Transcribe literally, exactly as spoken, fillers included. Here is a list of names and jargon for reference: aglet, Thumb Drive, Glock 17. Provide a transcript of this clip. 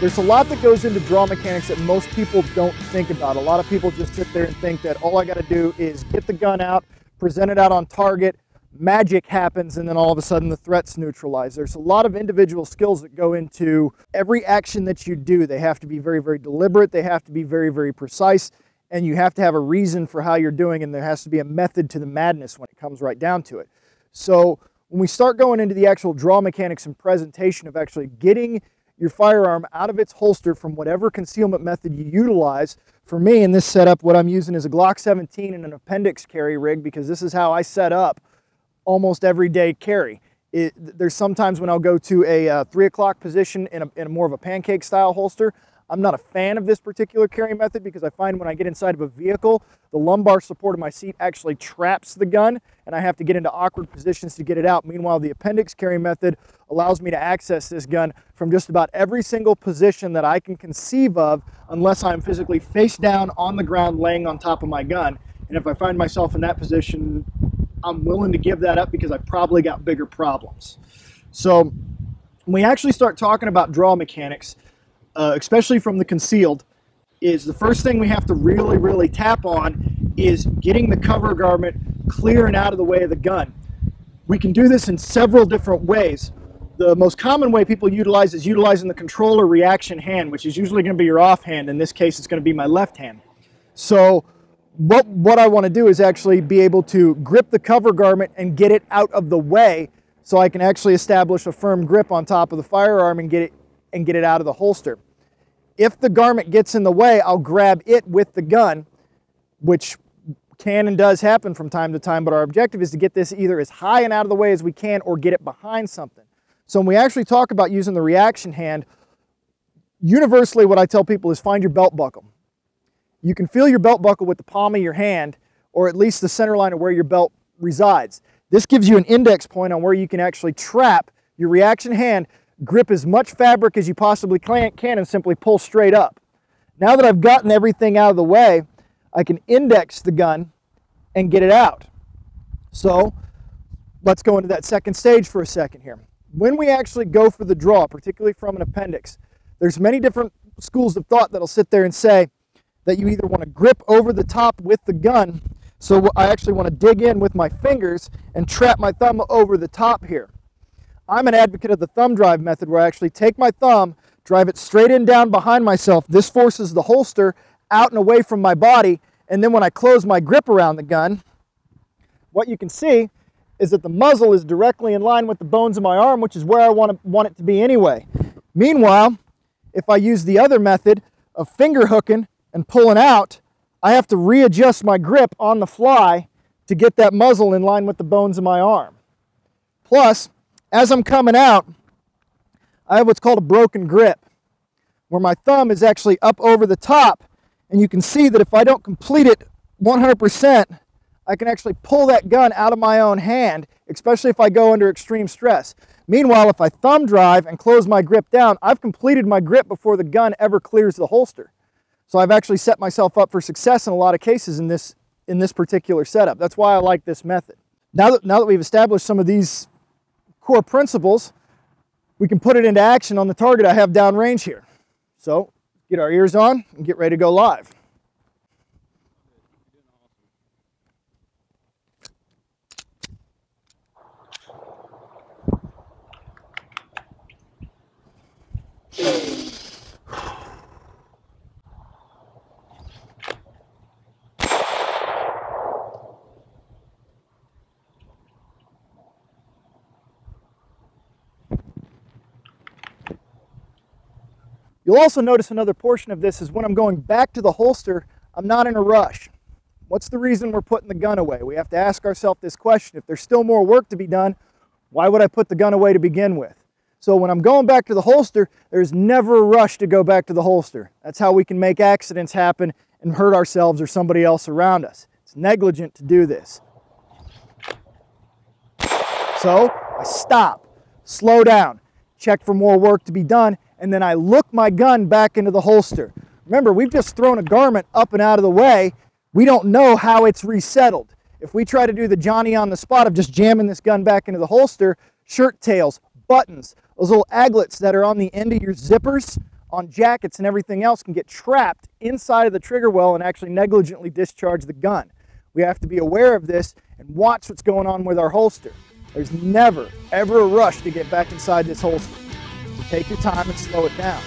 There's a lot that goes into draw mechanics that most people don't think about. A lot of people just sit there and think that all I got to do is get the gun out, present it out on target, magic happens, and then all of a sudden the threat's neutralized. There's a lot of individual skills that go into every action that you do. They have to be very, very deliberate. They have to be very, very precise. And you have to have a reason for how you're doing, and there has to be a method to the madness when it comes right down to it. So when we start going into the actual draw mechanics and presentation of actually getting your firearm out of its holster from whatever concealment method you utilize, for me in this setup, what I'm using is a Glock seventeen and an appendix carry rig, because this is how I set up almost everyday carry. It, there's sometimes when I'll go to a uh, three o'clock position in a, in a more of a pancake style holster. I'm not a fan of this particular carry method because I find when I get inside of a vehicle, the lumbar support of my seat actually traps the gun and I have to get into awkward positions to get it out. Meanwhile, the appendix carry method allows me to access this gun from just about every single position that I can conceive of, unless I'm physically face down on the ground laying on top of my gun. And if I find myself in that position, I'm willing to give that up because I probably got bigger problems. So when we actually start talking about draw mechanics, Uh, especially from the concealed, is the first thing we have to really, really tap on is getting the cover garment clear and out of the way of the gun. We can do this in several different ways. The most common way people utilize is utilizing the controller reaction hand, which is usually going to be your off hand. In this case, it's going to be my left hand. So what, what I want to do is actually be able to grip the cover garment and get it out of the way so I can actually establish a firm grip on top of the firearm and get it, and get it out of the holster. If the garment gets in the way, I'll grab it with the gun, which can and does happen from time to time, but our objective is to get this either as high and out of the way as we can or get it behind something. So when we actually talk about using the reaction hand, universally what I tell people is find your belt buckle. You can feel your belt buckle with the palm of your hand, or at least the center line of where your belt resides. This gives you an index point on where you can actually trap your reaction hand. Grip as much fabric as you possibly can and simply pull straight up. Now that I've gotten everything out of the way, I can index the gun and get it out. So let's go into that second stage for a second here. When we actually go for the draw, particularly from an appendix, there's many different schools of thought that'll sit there and say that you either want to grip over the top with the gun, so I actually want to dig in with my fingers and trap my thumb over the top here. I'm an advocate of the thumb drive method, where I actually take my thumb, drive it straight in down behind myself. This forces the holster out and away from my body, and then when I close my grip around the gun, what you can see is that the muzzle is directly in line with the bones of my arm, which is where I want, to, want it to be anyway. Meanwhile, if I use the other method of finger hooking and pulling out, I have to readjust my grip on the fly to get that muzzle in line with the bones of my arm. Plus, as I'm coming out, I have what's called a broken grip, where my thumb is actually up over the top, and you can see that if I don't complete it one hundred percent, I can actually pull that gun out of my own hand, especially if I go under extreme stress. Meanwhile, if I thumb drive and close my grip down, I've completed my grip before the gun ever clears the holster. So I've actually set myself up for success in a lot of cases in this, in this particular setup. That's why I like this method. Now that, now that we've established some of these core principles, we can put it into action on the target I have downrange here. So get our ears on and get ready to go live. You'll also notice another portion of this is when I'm going back to the holster, I'm not in a rush. What's the reason we're putting the gun away? We have to ask ourselves this question. If there's still more work to be done, why would I put the gun away to begin with? So when I'm going back to the holster, there's never a rush to go back to the holster. That's how we can make accidents happen and hurt ourselves or somebody else around us. It's negligent to do this. So I stop, slow down, check for more work to be done, and then I look my gun back into the holster. Remember, we've just thrown a garment up and out of the way. We don't know how it's resettled. If we try to do the Johnny on the spot of just jamming this gun back into the holster, shirt tails, buttons, those little aglets that are on the end of your zippers on jackets and everything else can get trapped inside of the trigger well and actually negligently discharge the gun. We have to be aware of this and watch what's going on with our holster. There's never, ever a rush to get back inside this holster. So take your time and slow it down.